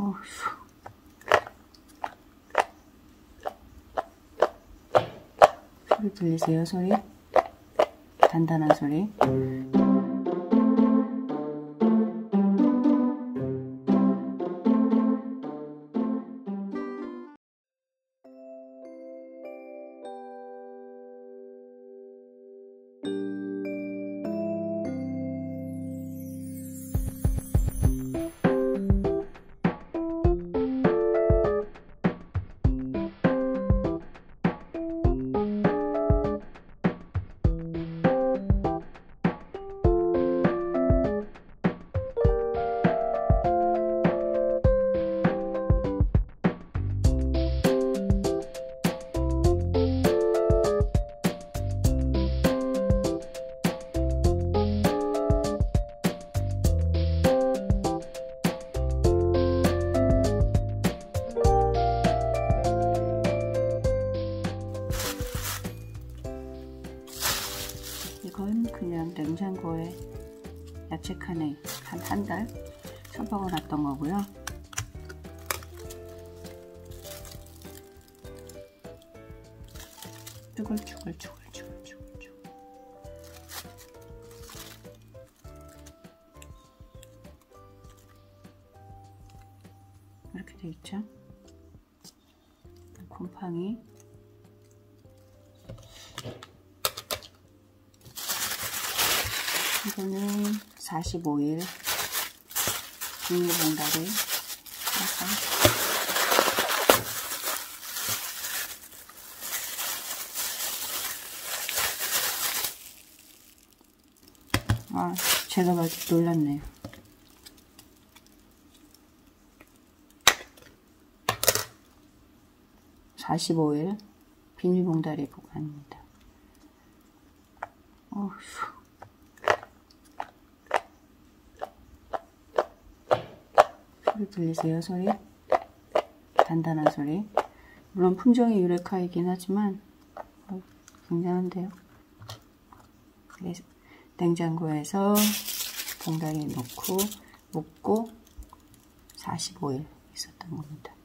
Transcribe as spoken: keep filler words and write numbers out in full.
Uf. 소리 들리세요, 소리? 단단한 소리. 이건 그냥 냉장고에 야채칸에 한 한 달 처박아 놨던 거고요. 쭈글쭈글쭈글쭈글쭈글. 이렇게 돼 있죠? 곰팡이. 이거는 사십오 일 비닐봉다리. 아, 제가 많이 놀랐네요. 사십오 일 비닐봉다리 보관입니다. 어휴. 소리 들리세요, 소리? 단단한 소리. 물론 품종이 유레카이긴 하지만 어, 굉장한데요. 냉장고에서 봉다리에 넣고 묵고 사십오 일 있었던 겁니다.